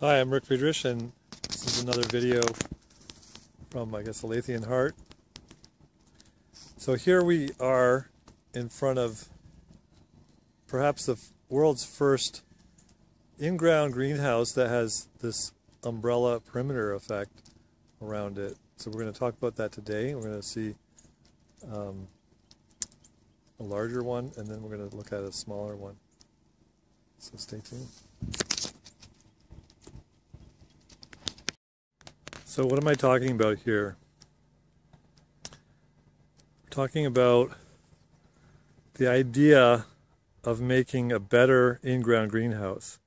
Hi, I'm Rick Friedrich, and this is another video from, I guess, the Lathian Heart. So here we are in front of perhaps the world's first in-ground greenhouse that has this umbrella perimeter effect around it. So we're going to talk about that today. We're going to see a larger one, and then we're going to look at a smaller one. So stay tuned. So what am I talking about here? We're talking about the idea of making a better in-ground greenhouse.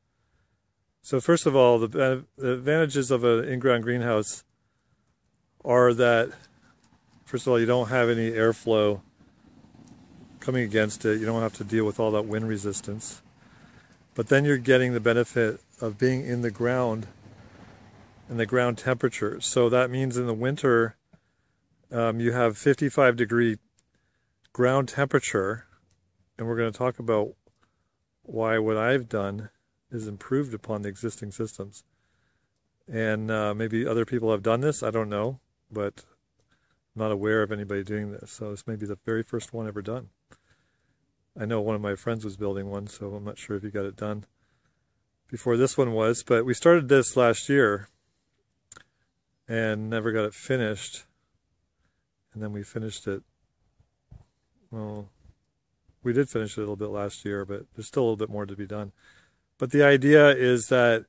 So first of all, the advantages of an in-ground greenhouse are that, first of all, you don't have any airflow coming against it. You don't have to deal with all that wind resistance. But then you're getting the benefit of being in the ground and the ground temperature. So that means in the winter you have 55-degree ground temperature, and we're going to talk about why what I've done is improved upon the existing systems. And maybe other people have done this, I don't know, but I'm not aware of anybody doing this. So this may be the very first one ever done. I know one of my friends was building one, so I'm not sure if he got it done before this one was, but we started this last year and never got it finished, and then we finished it. Well, we did finish it a little bit last year, but there's still a little bit more to be done. But the idea is that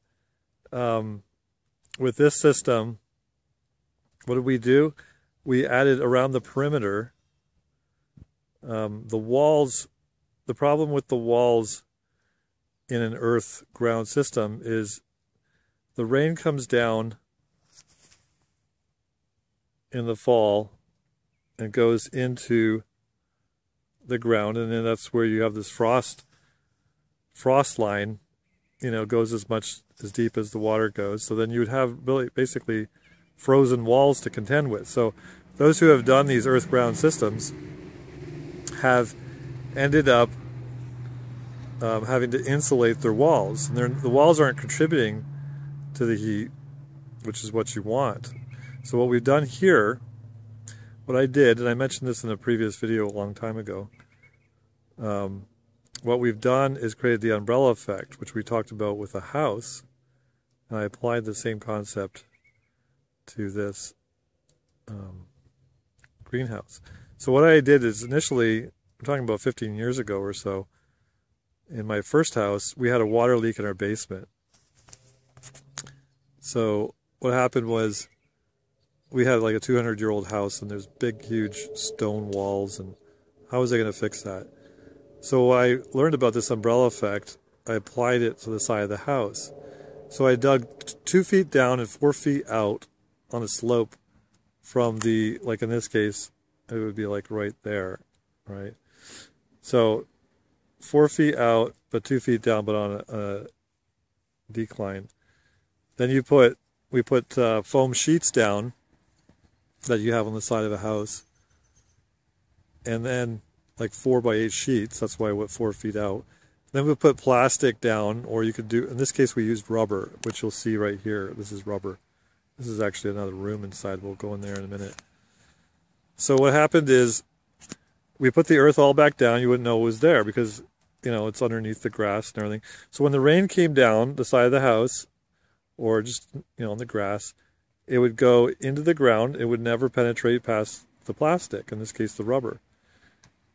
with this system, what did we do? We added around the perimeter the walls. The problem with the walls in an earth ground system is the rain comes down in the fall and goes into the ground, and then that's where you have this frost line, you know, goes as much as deep as the water goes. So then you would have really basically frozen walls to contend with. So those who have done these earth ground systems have ended up having to insulate their walls, and the walls aren't contributing to the heat, which is what you want. So what we've done here, what I did, and I mentioned this in a previous video a long time ago, what we've done is created the umbrella effect, which we talked about with a house, and I applied the same concept to this greenhouse. So what I did is initially, I'm talking about 15 years ago or so, in my first house, we had a water leak in our basement. So what happened was, we had like a 200-year-old house, and there's big, huge stone walls, and how was I going to fix that? So I learned about this umbrella effect. I applied it to the side of the house. So I dug 2 feet down and 4 feet out on a slope from the, like in this case, it would be like right there, right? So 4 feet out, but 2 feet down, but on a decline. Then you put, we put foam sheets down that you have on the side of a house, and then like 4x8 sheets. That's why I went 4 feet out. Then we put plastic down, or you could do, in this case we used rubber, which you'll see right here. This is rubber. This is actually another room inside. We'll go in there in a minute. So what happened is we put the earth all back down. You wouldn't know it was there because, you know, it's underneath the grass and everything. So when the rain came down the side of the house, or just, you know, on the grass, it would go into the ground. It would never penetrate past the plastic, in this case the rubber.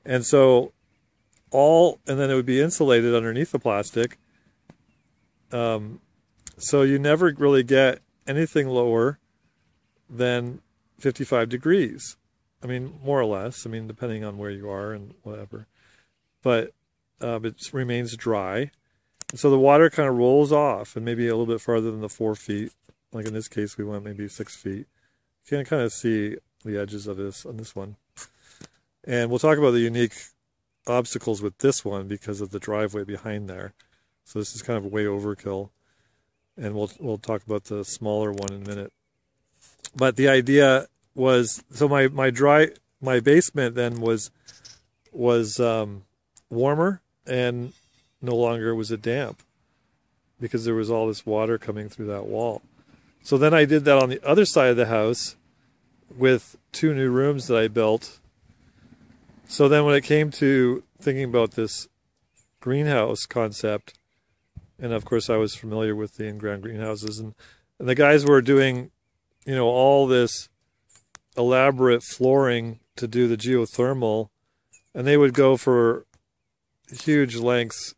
And so and then it would be insulated underneath the plastic. So you never really get anything lower than 55 degrees. I mean, more or less. I mean, depending on where you are and whatever. But it remains dry. And so the water kind of rolls off, and maybe a little bit farther than the 4 feet. Like in this case, we went maybe 6 feet. You can kind of see the edges of this on this one. And we'll talk about the unique obstacles with this one because of the driveway behind there. So this is kind of way overkill. And we'll talk about the smaller one in a minute. But the idea was, so my basement then was warmer and no longer was it damp. because there was all this water coming through that wall. So then I did that on the other side of the house with 2 new rooms that I built. So then when it came to thinking about this greenhouse concept, and of course I was familiar with the in-ground greenhouses, and the guys were doing, you know, all this elaborate flooring to do the geothermal, and they would go for huge lengths,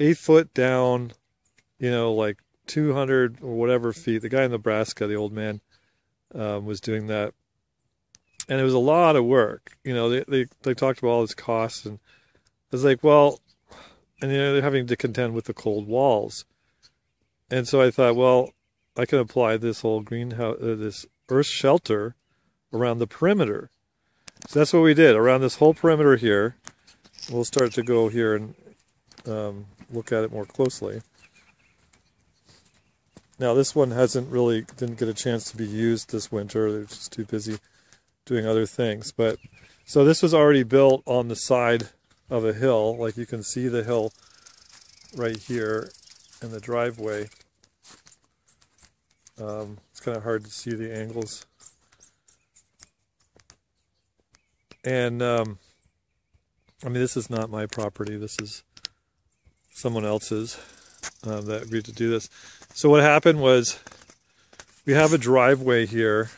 8 foot down, you know, like 200 or whatever feet. The guy in Nebraska, the old man, was doing that, and it was a lot of work. You know, they talked about all this cost, and it's like, well, and you know, they're having to contend with the cold walls, and so I thought, well, I can apply this whole greenhouse, this earth shelter, around the perimeter. So that's what we did around this whole perimeter here. We'll start to go here and look at it more closely. Now this one didn't get a chance to be used this winter. They're just too busy doing other things. But so this was already built on the side of a hill. Like you can see the hill right here in the driveway. It's kind of hard to see the angles. And I mean, this is not my property. This is someone else's that agreed to do this. So what happened was, we have a driveway here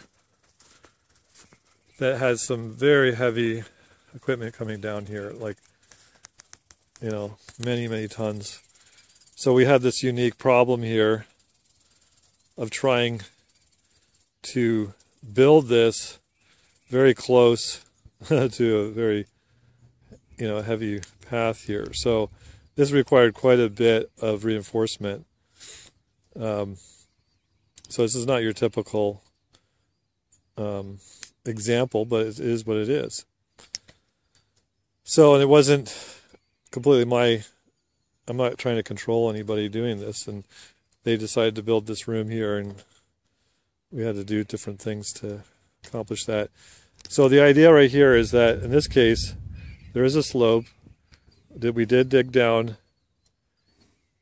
that has some very heavy equipment coming down here, like, you know, many, many tons. So we had this unique problem here of trying to build this very close to a very, you know, heavy path here. So this required quite a bit of reinforcement. So this is not your typical example, but it is what it is. So, and it wasn't completely I'm not trying to control anybody doing this, and they decided to build this room here, and we had to do different things to accomplish that. So the idea right here is that in this case, there is a slope that we did dig down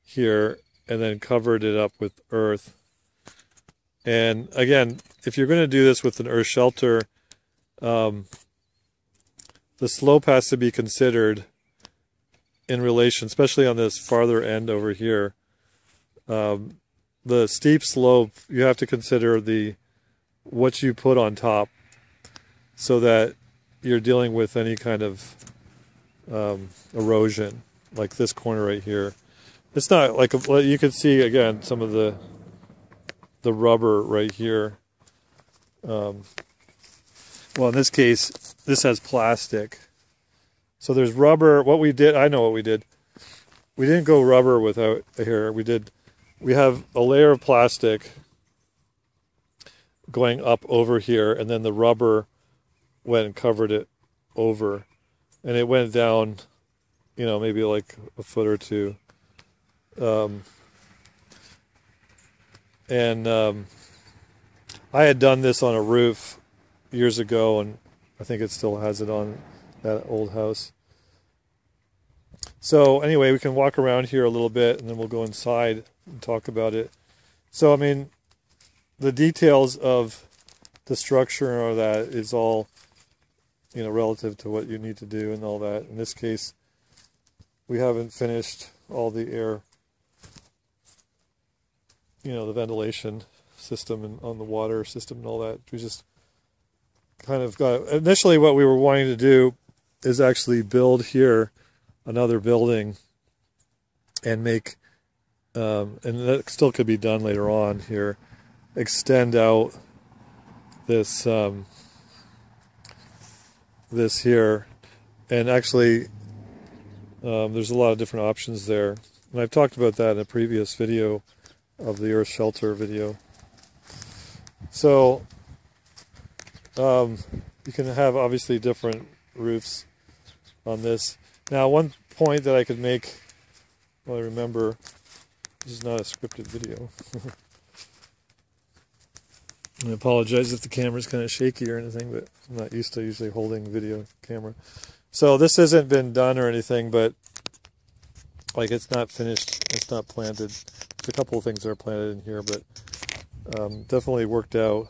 here, and then covered it up with earth. And again, if you're going to do this with an earth shelter, the slope has to be considered in relation, especially on this farther end over here. The steep slope, you have to consider what you put on top, so that you're dealing with any kind of erosion, like this corner right here. It's not like, you can see again some of the rubber right here. Well, in this case, this has plastic. So there's rubber. What we did, I know what we did. We didn't go rubber without here. We have a layer of plastic going up over here, and then the rubber went and covered it over, and it went down, you know, maybe like a foot or two. I had done this on a roof years ago, and I think it still has it on that old house. So anyway, we can walk around here a little bit, and then we'll go inside and talk about it. So I mean, the details of the structure or that is all, you know, relative to what you need to do and all that. In this case, we haven't finished all the air, you know, the ventilation system and on the water system and all that. We just kind of got, initially what we were wanting to do is actually build here another building and make, and that still could be done later on here, extend out this, this here. And actually, there's a lot of different options there. And I've talked about that in a previous video, of the earth shelter video. So you can have obviously different roofs on this. Now one point that I could make, well, I remember, this is not a scripted video. I apologize if the camera's kind of shaky or anything, but I'm not used to usually holding video camera. So this hasn't been done or anything, but like it's not finished, it's not planted. It's a couple of things that are planted in here, but definitely worked out.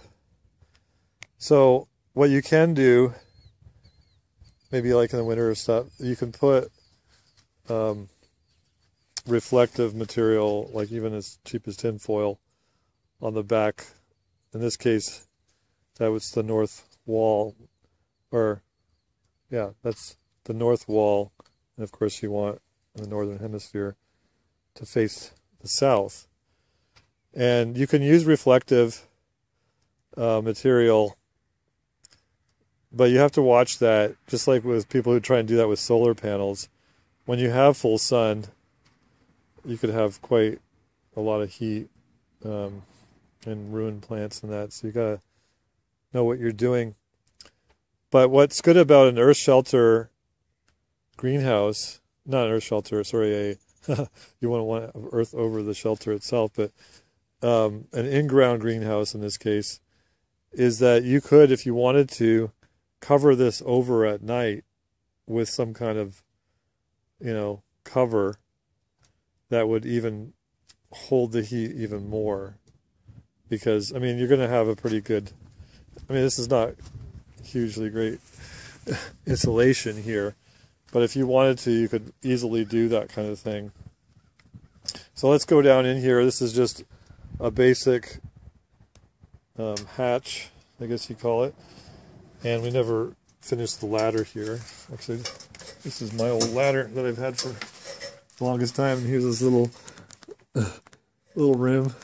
So what you can do, maybe like in the winter or stuff, you can put reflective material, like even as cheap as tin foil, on the back. In this case, that was the north wall, or yeah, that's the north wall. And of course you want in the northern hemisphere to face the south. And you can use reflective material, but you have to watch that, just like with people who try and do that with solar panels. When you have full sun, you could have quite a lot of heat and ruin plants and that, so you gotta know what you're doing. But what's good about an earth shelter greenhouse, not an earth shelter, sorry, a you wouldn't want earth over the shelter itself, but an in-ground greenhouse in this case, is that you could, if you wanted to, cover this over at night with some kind of, you know, cover that would even hold the heat even more. Because, I mean, you're going to have a pretty good, I mean, this is not hugely great insulation here, but if you wanted to, you could easily do that kind of thing. So let's go down in here. This is just a basic hatch, I guess you call it. And we never finished the ladder here. Actually, this is my old ladder that I've had for the longest time. And here's this little rim.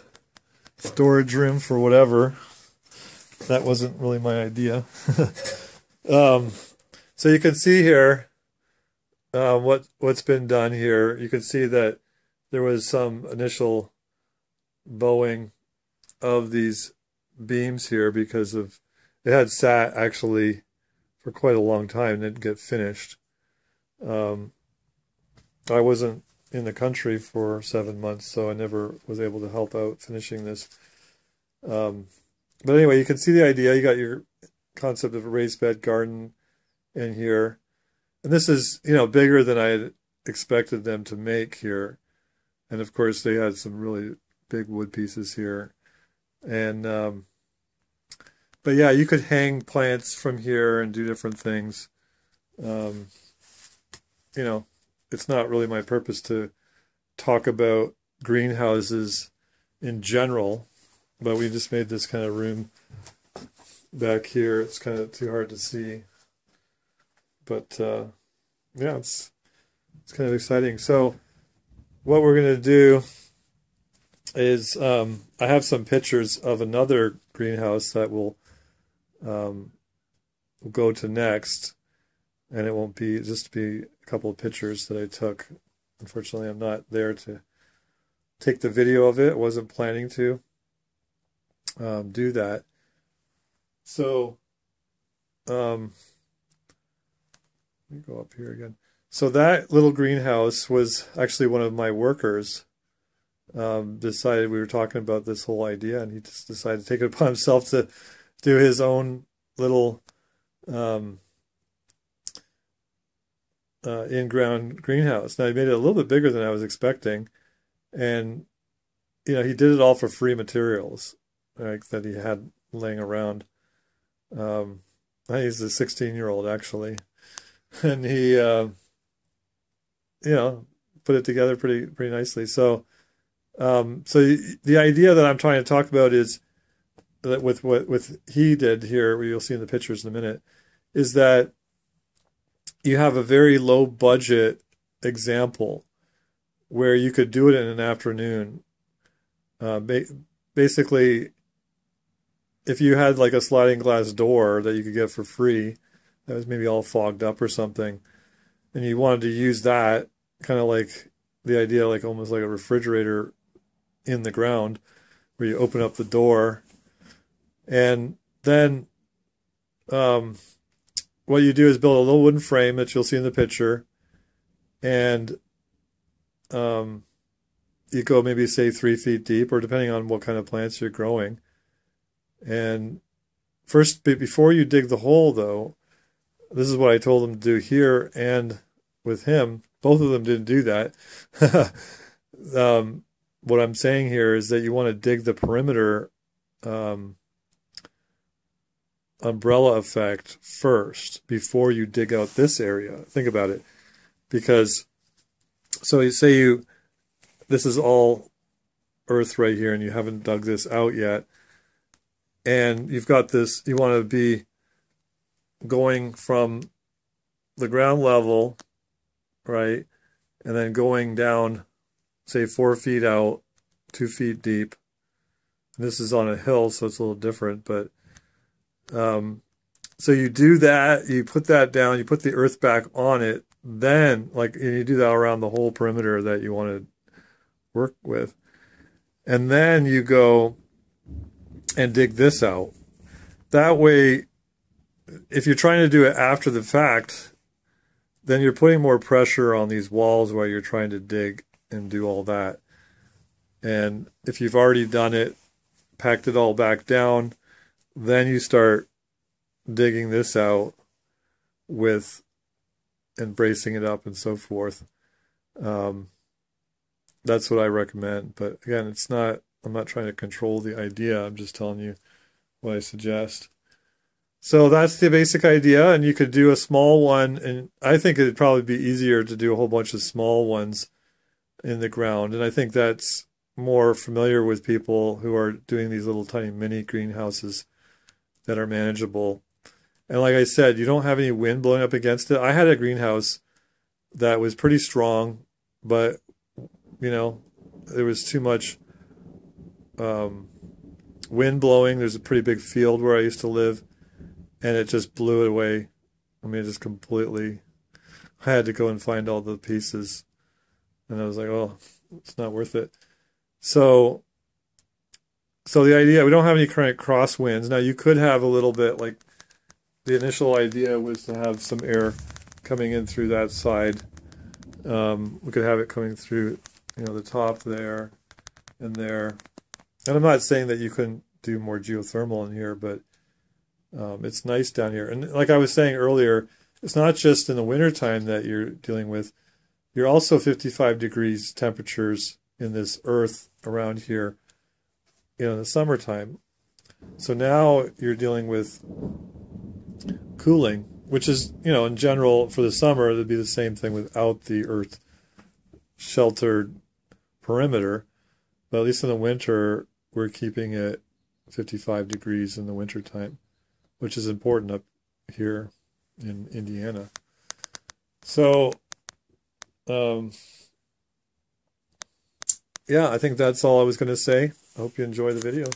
Storage room for whatever. That wasn't really my idea. So you can see here what's been done here. You can see that there was some initial bowing of these beams here because of it had sat actually for quite a long time and didn't get finished. I wasn't in the country for 7 months, so I never was able to help out finishing this. But anyway, you can see the idea. You got your concept of a raised bed garden in here. And this is, you know, bigger than I had expected them to make here. And of course, they had some really big wood pieces here. And, but yeah, you could hang plants from here and do different things. You know, it's not really my purpose to talk about greenhouses in general, but we just made this kind of room back here. It's kind of too hard to see, but yeah, it's kind of exciting. So what we're going to do is I have some pictures of another greenhouse that we'll go to next, and it won't be just be a couple of pictures that I took. Unfortunately, I'm not there to take the video of it. I wasn't planning to do that. So let me go up here again. So that little greenhouse was actually one of my workers. Decided we were talking about this whole idea, and he just decided to take it upon himself to do his own little in-ground greenhouse. Now, he made it a little bit bigger than I was expecting, and you know, he did it all for free materials, like that he had laying around. He's a 16-year-old actually, and he you know, put it together pretty nicely. So so the idea that I'm trying to talk about is that with he did here, you'll see in the pictures in a minute, is that you have a very low budget example where you could do it in an afternoon. Basically, if you had like a sliding glass door that you could get for free, that was maybe all fogged up or something, and you wanted to use that, kind of like the idea, like almost like a refrigerator in the ground, where you open up the door, and then what you do is build a little wooden frame that you'll see in the picture, and you go maybe say 3 feet deep, or depending on what kind of plants you're growing. And first, before you dig the hole though, this is what I told them to do here and with him. Both of them didn't do that. what I'm saying here is that you want to dig the perimeter umbrella effect first before you dig out this area. Think about it. Because, so you say this is all earth right here and you haven't dug this out yet. And you've got this, you want to be going from the ground level, right? And then going down, say 4 feet out, 2 feet deep. And this is on a hill, so it's a little different, but so you do that, you put that down, you put the earth back on it, then and you do that around the whole perimeter that you want to work with. And then you go and dig this out. That way, if you're trying to do it after the fact, then you're putting more pressure on these walls while you're trying to dig and do all that. And if you've already done it, packed it all back down, then you start digging this out with and bracing it up and so forth. That's what I recommend. But again, it's not, I'm not trying to control the idea. I'm just telling you what I suggest. So that's the basic idea, and you could do a small one, and I think it'd probably be easier to do a whole bunch of small ones in the ground, and I think that's more familiar with people who are doing these little tiny mini greenhouses that are manageable. And like I said, you don't have any wind blowing up against it. I had a greenhouse that was pretty strong, but, you know, there was too much wind blowing. There's a pretty big field where I used to live, and it just blew it away. I mean, it just completely, I had to go and find all the pieces. And I was like, oh, it's not worth it. So the idea, we don't have any current crosswinds. Now, you could have a little bit, like the initial idea was to have some air coming in through that side. We could have it coming through, you know, the top there and there. And I'm not saying that you couldn't do more geothermal in here, but it's nice down here. And like I was saying earlier, it's not just in the wintertime that you're dealing with. You're also 55 degrees temperatures in this earth around here in the summertime. So now you're dealing with cooling, which is, you know, in general for the summer, it'd be the same thing without the earth sheltered perimeter. But at least in the winter, we're keeping it 55 degrees in the wintertime, which is important up here in Indiana. So, yeah, I think that's all I was going to say. I hope you enjoy the video.